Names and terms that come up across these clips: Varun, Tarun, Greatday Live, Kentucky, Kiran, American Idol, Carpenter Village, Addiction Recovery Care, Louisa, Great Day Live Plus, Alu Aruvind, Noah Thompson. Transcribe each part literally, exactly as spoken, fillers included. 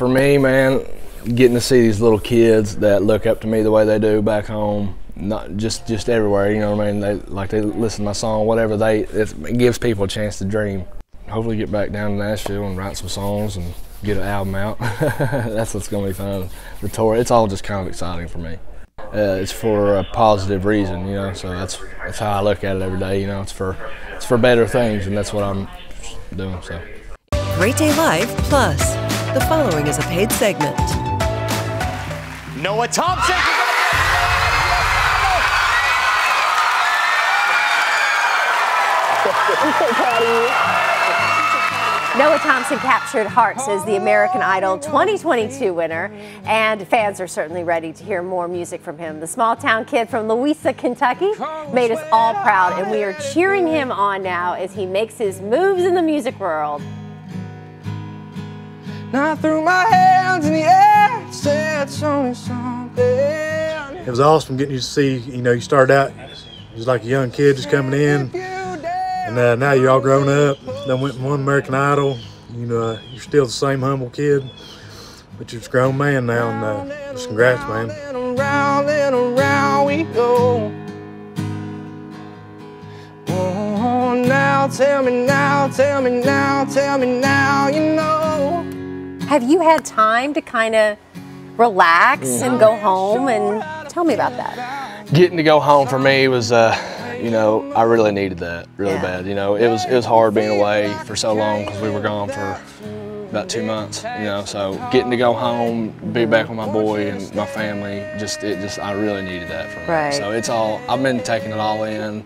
for me, man, getting to see these little kids that look up to me the way they do back home, not just just everywhere, you know what I mean? They like they listen to my song, whatever. They it gives people a chance to dream. Hopefully, get back down to Nashville and write some songs and get an album out. That's what's gonna be fun. The tour, it's all just kind of exciting for me. Uh, it's for a positive reason, you know. So that's that's how I look at it every day. You know, it's for it's for better things, and that's what I'm doing. So. Great Day Live Plus. The following is a paid segment. Noah Thompson. I'm so proud of you. Noah Thompson captured hearts as the American Idol twenty twenty-two winner, and fans are certainly ready to hear more music from him. The small town kid from Louisa, Kentucky made us all proud, and we are cheering him on now as he makes his moves in the music world. Now I threw my hands in the air, said something. It was awesome getting you to see, you know, you started out just like a young kid just coming in. And uh, now you're all grown up, done went from one American Idol, you know, uh, you're still the same humble kid, but you're just a grown man now, and uh, just congrats, man. Around and around we go. Oh, now tell me now, tell me now, tell me now, you know. Have you had time to kind of relax mm. and go home? And tell me about that. Getting to go home for me was... Uh, You know, I really needed that really yeah. bad. You know, it was it was hard being away for so long because we were gone for about two months. You know, so getting to go home, be back with my boy and my family, just it just I really needed that for me. Right. So it's all I've been taking it all in.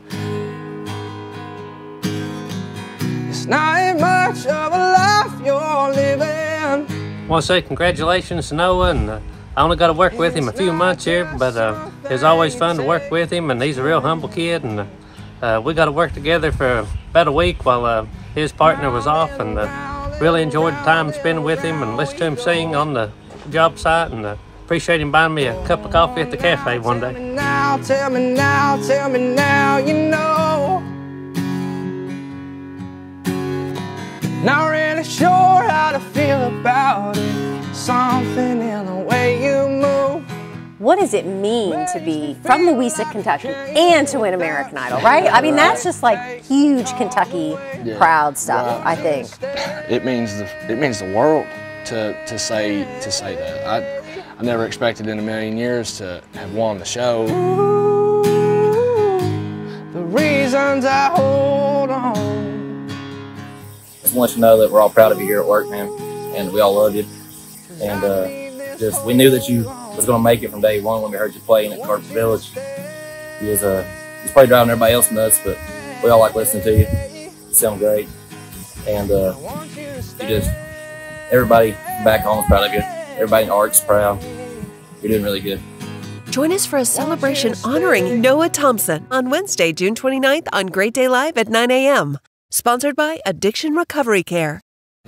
It's not much of a life you're living. I want to say congratulations to Noah, and uh, I only got to work with him a few months here, but uh, it's always fun to work with him, and he's a real humble kid, and uh, we got to work together for about a week while uh, his partner was off, and uh, really enjoyed the time spending with him and listened to him sing on the job site, and uh, appreciate him buying me a cup of coffee at the cafe one day. Tell me now, tell me now, tell me now, you know. Not really sure how to feel about it, something in the way you move. What does it mean to be from Louisa, Kentucky and to win American Idol, right? I mean, that's just like huge Kentucky yeah. proud stuff, well, I think. It means the, it means the world to, to, say, to say that. I, I never expected in a million years to have won the show. Ooh, the reasons I hold on. I want you to know that we're all proud of you here at work, man, and we all love you, and uh, just we knew that you was going to make it from day one when we heard you playing at Carpenter Village. You was, uh, you was probably driving everybody else nuts, but we all like listening to you. You sound great, and uh, you just, everybody back home is proud of you. Everybody in ARC's proud. You're doing really good. Join us for a celebration honoring Noah Thompson on Wednesday, June twenty-ninth on Great Day Live at nine A M Sponsored by Addiction Recovery Care.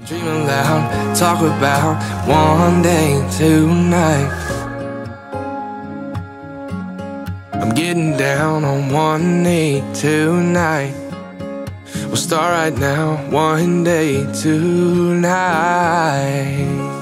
Dream aloud, talk about one day tonight. I'm getting down on one knee tonight. We'll start right now, one day tonight.